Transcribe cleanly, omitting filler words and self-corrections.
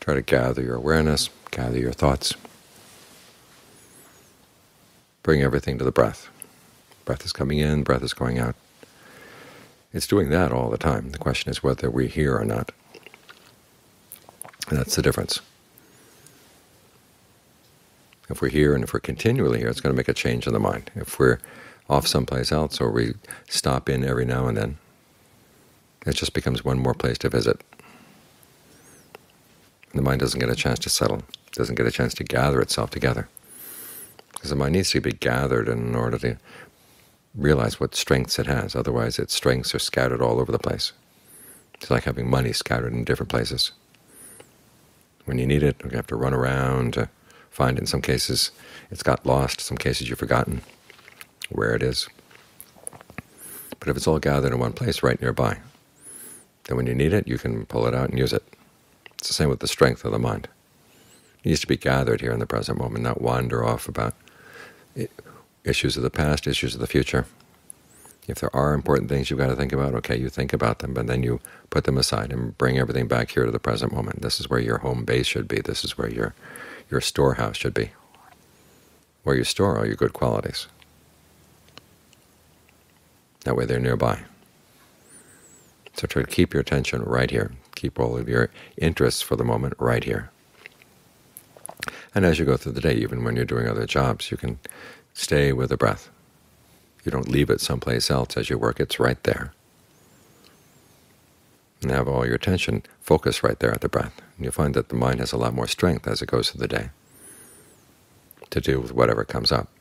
Try to gather your awareness, gather your thoughts. Bring everything to the breath. Breath is coming in, breath is going out. It's doing that all the time. The question is whether we're here or not. And that's the difference. If we're here and if we're continually here, it's going to make a change in the mind. If we're off someplace else or we stop in every now and then, it just becomes one more place to visit. And the mind doesn't get a chance to settle, doesn't get a chance to gather itself together. Because the mind needs to be gathered in order to realize what strengths it has. Otherwise, its strengths are scattered all over the place. It's like having money scattered in different places. When you need it, you have to run around to find it. In some cases, it's got lost. In some cases, you've forgotten where it is. But if it's all gathered in one place right nearby, then when you need it, you can pull it out and use it. It's the same with the strength of the mind. It needs to be gathered here in the present moment, not wander off about issues of the past, issues of the future. If there are important things you've got to think about, okay, you think about them, but then you put them aside and bring everything back here to the present moment. This is where your home base should be. This is where your storehouse should be, where you store all your good qualities. That way they're nearby. So try to keep your attention right here. Keep all of your interests for the moment right here. And as you go through the day, even when you're doing other jobs, you can stay with the breath. You don't leave it someplace else as you work. It's right there. And have all your attention focused right there at the breath. And you'll find that the mind has a lot more strength as it goes through the day to deal with whatever comes up.